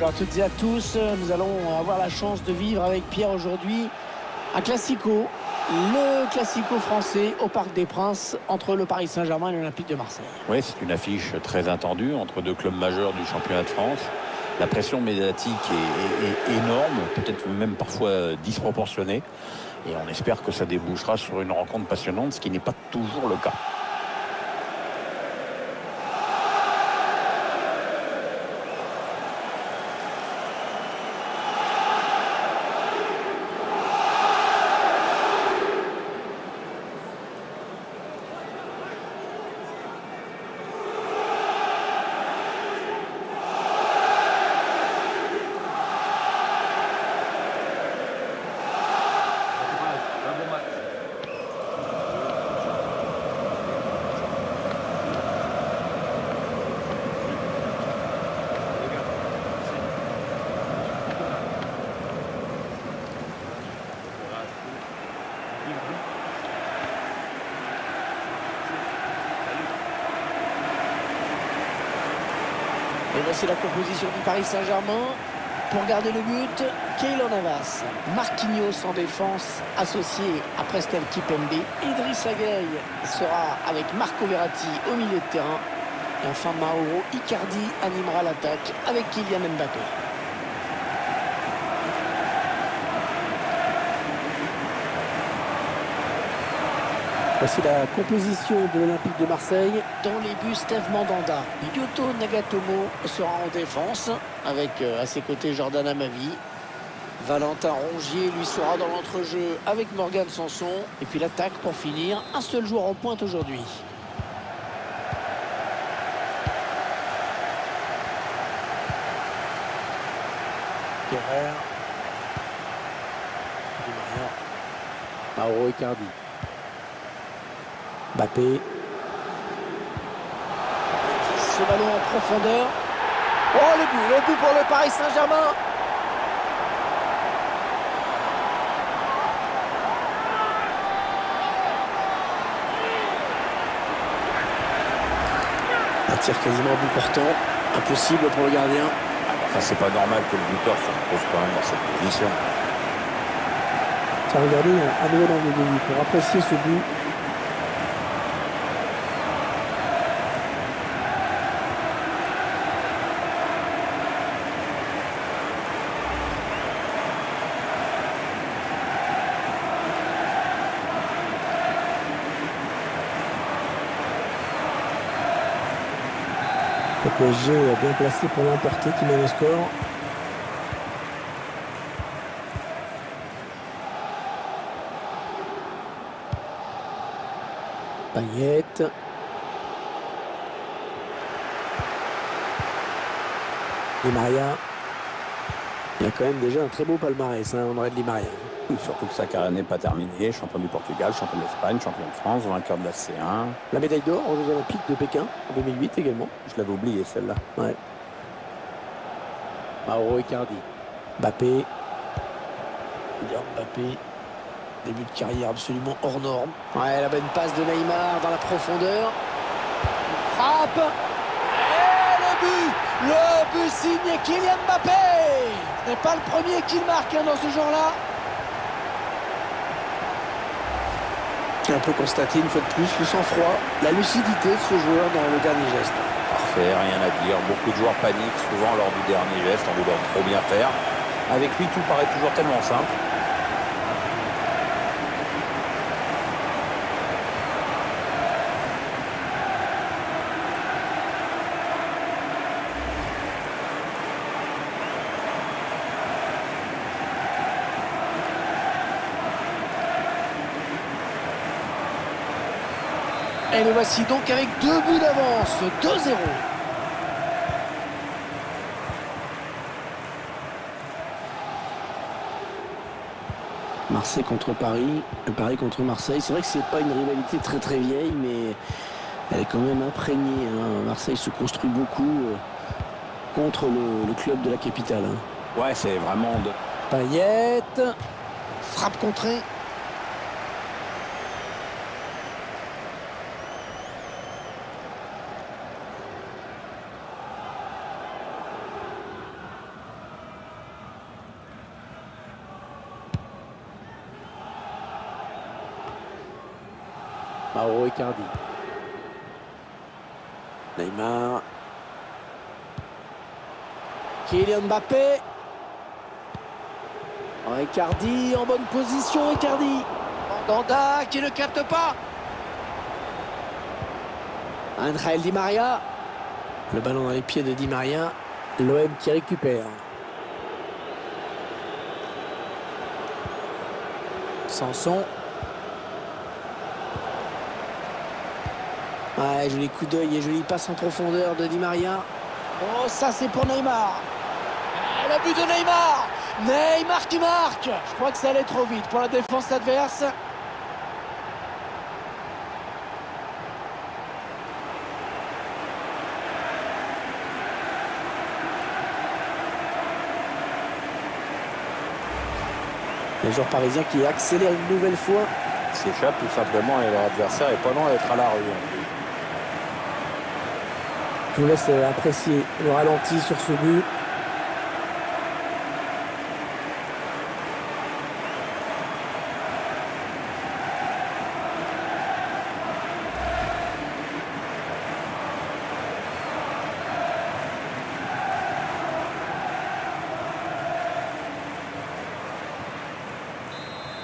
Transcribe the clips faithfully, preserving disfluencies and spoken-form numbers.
Bonjour à toutes et à tous. Nous allons avoir la chance de vivre avec Pierre aujourd'hui un classico, le classico français au Parc des Princes entre le Paris Saint-Germain et l'Olympique de Marseille. Oui, c'est une affiche très attendue entre deux clubs majeurs du championnat de France. La pression médiatique est, est, est énorme, peut-être même parfois disproportionnée. Et on espère que ça débouchera sur une rencontre passionnante, ce qui n'est pas toujours le cas. C'est la composition du Paris Saint-Germain pour garder le but. Keylor Navas, Marquinhos en défense, associé à Presnel Kimpembe. Idrissa Gueye sera avec Marco Verratti au milieu de terrain. Et enfin, Mauro Icardi animera l'attaque avec Kylian Mbappé. Voici la composition de l'Olympique de Marseille. Dans les buts, Steph Mandanda. Yuto Nagatomo sera en défense, avec euh, à ses côtés Jordan Amavi. Valentin Rongier, lui, sera dans l'entrejeu avec Morgan Sanson. Et puis l'attaque pour finir, un seul joueur en pointe aujourd'hui. Mauro Icardi. Mbappé. Ce ballon en profondeur. Oh, le but, le but pour le Paris Saint-Germain. Un tir quasiment but portant. Impossible pour le gardien. Enfin, c'est pas normal que le buteur se retrouve quand même dans cette position. Ça, regardez, un nouvel angle de vue pour apprécier ce but. Le P S G bien placé pour l'emporter, qui mène le score. Payet. Di María. Il y a quand même déjà un très beau palmarès, hein, André Di María. Surtout que sa carrière n'est pas terminée. Champion du Portugal, champion d'Espagne, champion de France, vainqueur de la C un. La médaille d'or aux Jeux Olympiques de Pékin en deux mille huit également. Je l'avais oublié celle-là. Ouais. Mauro Icardi. Mbappé. Mbappé. Début de carrière absolument hors norme. Ouais, la bonne passe de Neymar dans la profondeur. Frappe. Et le but. Le but signé Kylian Mbappé. Ce n'est pas le premier qu'il marque hein, dans ce genre-là. On peut constater une fois de plus le sang-froid, la lucidité de ce joueur dans le dernier geste. Parfait, rien à dire. Beaucoup de joueurs paniquent souvent lors du dernier geste en voulant trop bien faire. Avec lui, tout paraît toujours tellement simple. Et le voici donc avec deux buts d'avance, deux zéro. Marseille contre Paris, Paris contre Marseille. C'est vrai que c'est pas une rivalité très très vieille, mais elle est quand même imprégnée. Hein. Marseille se construit beaucoup contre le, le club de la capitale. Hein. Ouais, c'est vraiment de... Payet, frappe contrée. Mauro Icardi. Neymar. Kylian Mbappé. Icardi en bonne position. Icardi. Mandanda qui ne capte pas. André Di María. Le ballon dans les pieds de Di María. L'O M qui récupère. Sanson. Ouais, joli coup d'œil et joli passe en profondeur de Di María. Oh, ça c'est pour Neymar. Et le but de Neymar. Neymar qui marque. Je crois que ça allait trop vite pour la défense adverse. Les joueurs parisiens qui accélèrent une nouvelle fois. S'échappe tout simplement et leur adversaire est pas loin d'être à la rue. Je vous laisse apprécier le ralenti sur ce but.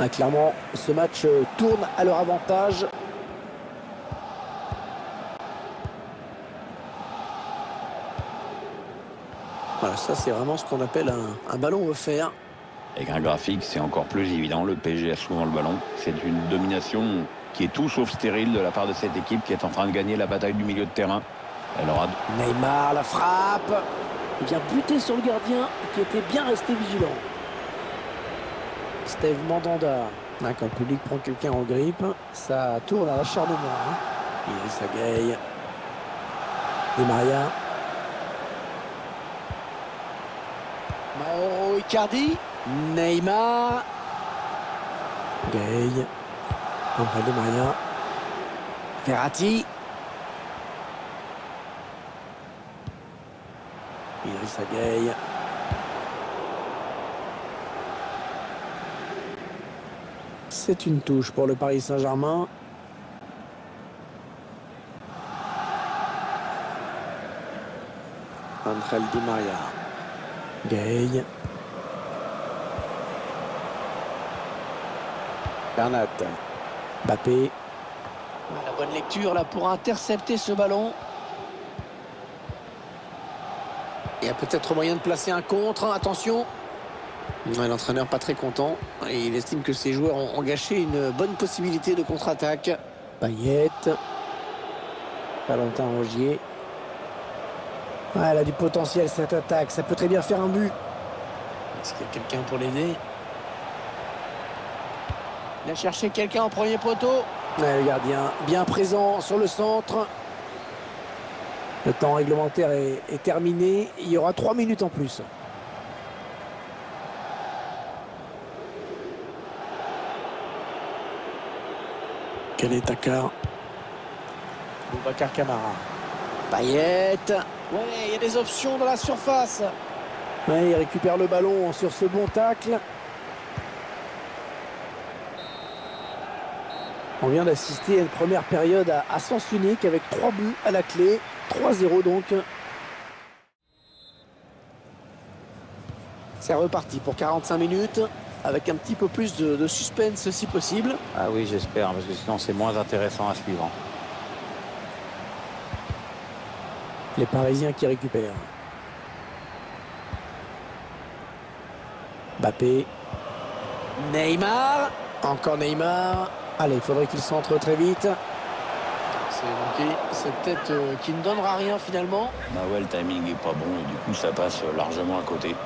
Ah, clairement, ce match tourne à leur avantage. Voilà, ça c'est vraiment ce qu'on appelle un, un ballon offert. Avec un graphique, c'est encore plus évident. Le P S G a souvent le ballon. C'est une domination qui est tout sauf stérile de la part de cette équipe qui est en train de gagner la bataille du milieu de terrain. Elle aura... Neymar, la frappe. Il vient buter sur le gardien qui était bien resté vigilant. Steph Mandanda. Hein, quand le public prend quelqu'un en grippe, ça tourne à l'acharnement. Hein. Idrissa Gueye. Di María. Mauro Icardi, Neymar, Gueye, André Di María, Verratti, Idrissa Gueye. C'est une touche pour le Paris Saint-Germain. André Di María. Gueye. Bernat. Mbappé. La bonne lecture là pour intercepter ce ballon. Il y a peut-être moyen de placer un contre. Attention. L'entraîneur pas très content. Et il estime que ses joueurs ont gâché une bonne possibilité de contre-attaque. Payet. Valentin Rongier. Ah, elle a du potentiel cette attaque, ça peut très bien faire un but. Est-ce qu'il y a quelqu'un pour l'aider? Il a cherché quelqu'un au premier poteau. Ouais, le gardien bien présent sur le centre. Le temps réglementaire est, est terminé. Il y aura trois minutes en plus. Quel est Takar? Boubacar Camara. Payet. Oui, il y a des options dans la surface. Ouais, il récupère le ballon sur ce bon tacle. On vient d'assister à une première période à sens unique avec trois buts à la clé. trois zéro donc. C'est reparti pour quarante-cinq minutes avec un petit peu plus de, de suspense si possible. Ah oui, j'espère, parce que sinon c'est moins intéressant à suivre. Les Parisiens qui récupèrent. Mbappé. Neymar. Encore Neymar. Allez, il faudrait qu'il centre très vite. C'est manqué. C'est peut-être euh, qui ne donnera rien finalement. Bah ouais, le timing n'est pas bon. Et du coup, ça passe largement à côté.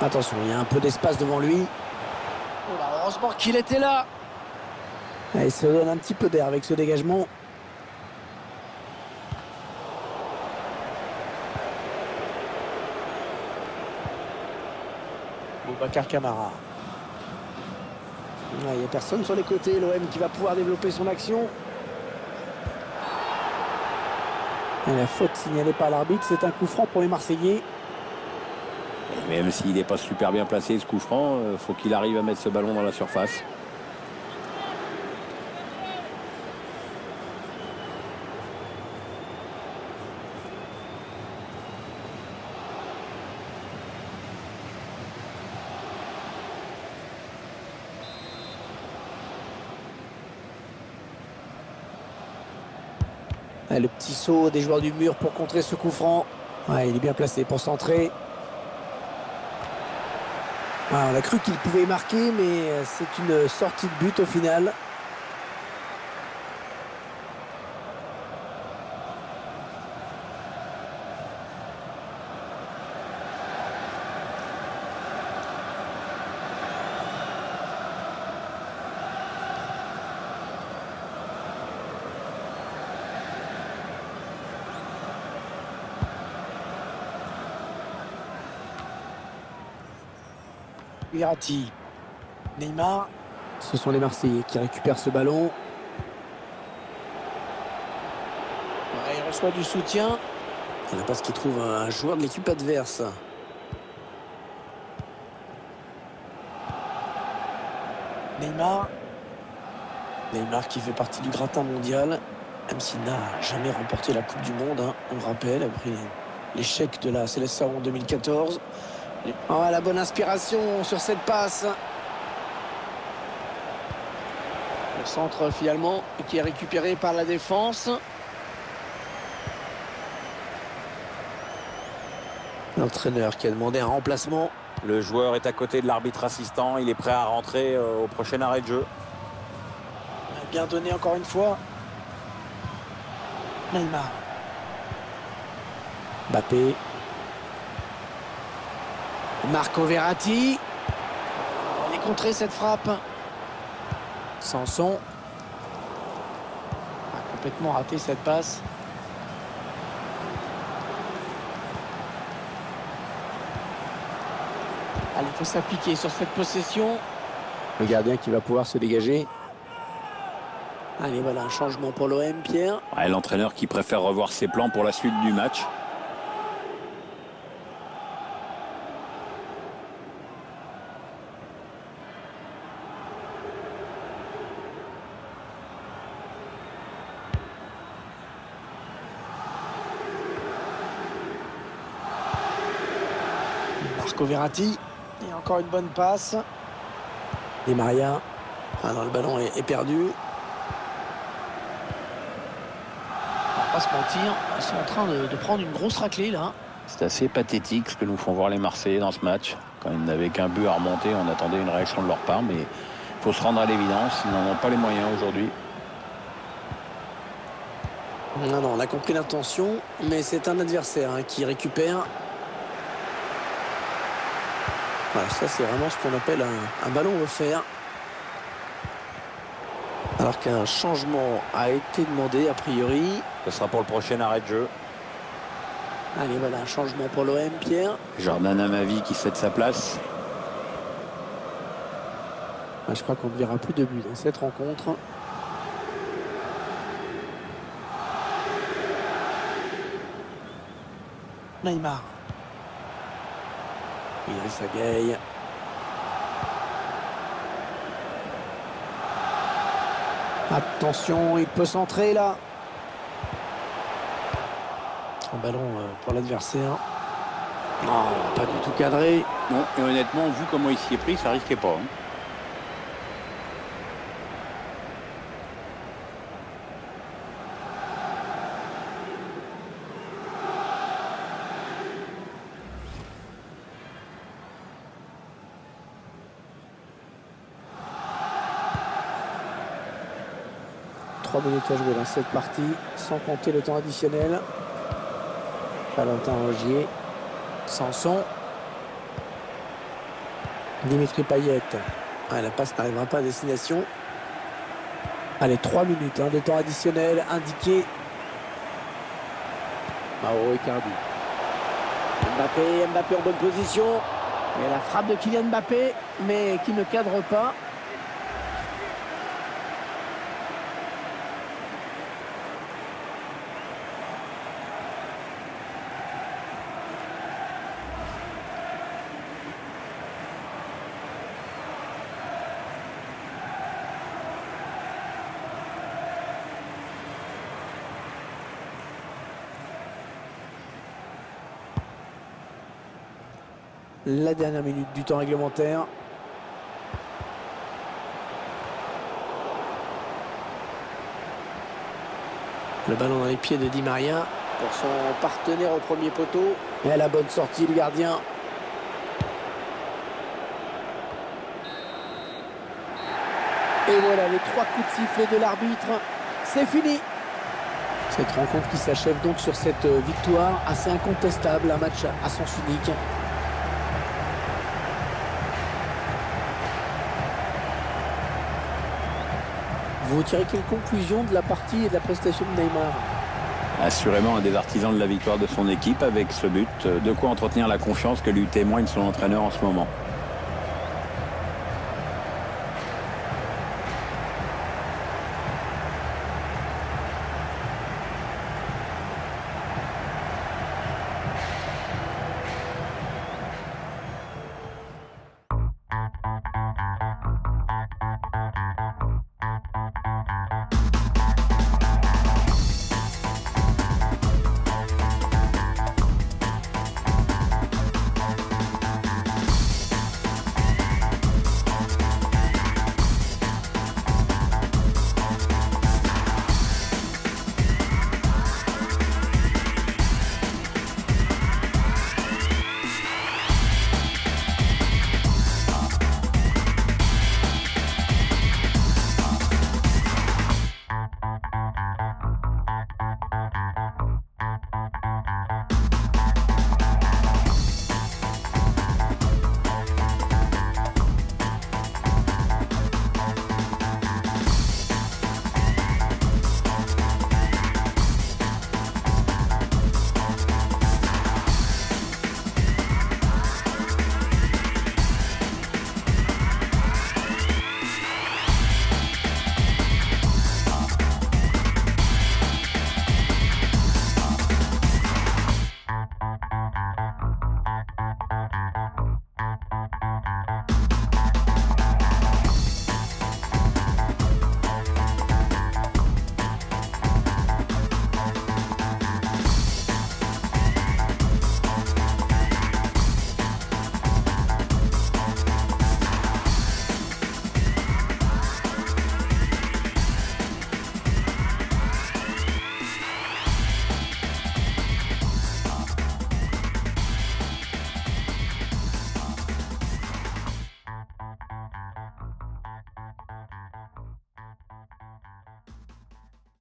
Attention, il y a un peu d'espace devant lui. Oh là, heureusement qu'il était là. Et il se donne un petit peu d'air avec ce dégagement. Boubacar Camara. Il n'y a personne sur les côtés. L'O M qui va pouvoir développer son action. Et la faute signalée par l'arbitre, c'est un coup franc pour les Marseillais. Et même s'il n'est pas super bien placé, ce coup franc, il faut qu'il arrive à mettre ce ballon dans la surface. Le petit saut des joueurs du mur pour contrer ce coup franc. Ouais, il est bien placé pour centrer. Ouais, on a cru qu'il pouvait marquer, mais c'est une sortie de but au final. Verratti, Neymar, ce sont les Marseillais qui récupèrent ce ballon. Ouais, il reçoit du soutien. Il n'a pas ce qu'il trouve un joueur de l'équipe adverse. Neymar. Neymar qui fait partie du gratin mondial, même s'il n'a jamais remporté la Coupe du Monde, hein, on le rappelle, après l'échec de la Seleção en deux mille quatorze. Oh, la bonne inspiration sur cette passe. Le centre finalement qui est récupéré par la défense. L'entraîneur qui a demandé un remplacement. Le joueur est à côté de l'arbitre assistant. Il est prêt à rentrer au prochain arrêt de jeu. Bien donné encore une fois. Neymar. Mbappé. Marco Verratti. Elle est contrée cette frappe. Sanson a complètement raté cette passe. Elle faut s'appliquer sur cette possession. Le gardien qui va pouvoir se dégager. Allez, voilà un changement pour l'O M, Pierre. Ouais, l'entraîneur qui préfère revoir ses plans pour la suite du match. Verratti, et encore une bonne passe. Di María. Ah non, le ballon est, est perdu. On va pas se mentir, ils sont en train de, de prendre une grosse raclée là. C'est assez pathétique ce que nous font voir les Marseillais dans ce match. Quand ils n'avaient qu'un but à remonter, on attendait une réaction de leur part, mais il faut se rendre à l'évidence, ils n'en ont pas les moyens aujourd'hui. Non, non, on a compris l'intention, mais c'est un adversaire hein, qui récupère. Voilà, ça c'est vraiment ce qu'on appelle un, un ballon offert. Alors qu'un changement a été demandé a priori. Ce sera pour le prochain arrêt de jeu. Allez, voilà un changement pour l'O M, Pierre. Jordan Amavi qui cède sa place. Ah, je crois qu'on ne verra plus de but dans cette rencontre. Neymar. Idrissa Gueye. Attention, il peut centrer là. Un ballon pour l'adversaire. Non, oh, pas du tout cadré. Non, et honnêtement, vu comment il s'y est pris, ça risquait pas. Hein. trois minutes à jouer dans cette partie, sans compter le temps additionnel. Valentin Rongier, Sanson, Dimitri Payet. Ah, la passe n'arrivera pas à destination. Allez, trois minutes hein, de temps additionnel indiqué. Mauro Icardi. Mbappé, Mbappé en bonne position. Et la frappe de Kylian Mbappé, mais qui ne cadre pas. La dernière minute du temps réglementaire. Le ballon dans les pieds de Di María pour son partenaire au premier poteau. Et à la bonne sortie, le gardien. Et voilà les trois coups de sifflet de l'arbitre. C'est fini. Cette rencontre qui s'achève donc sur cette victoire assez incontestable. Un match à sens unique. Vous tirez quelle conclusion de la partie et de la prestation de Neymar? Assurément un des artisans de la victoire de son équipe avec ce but. De quoi entretenir la confiance que lui témoigne son entraîneur en ce moment.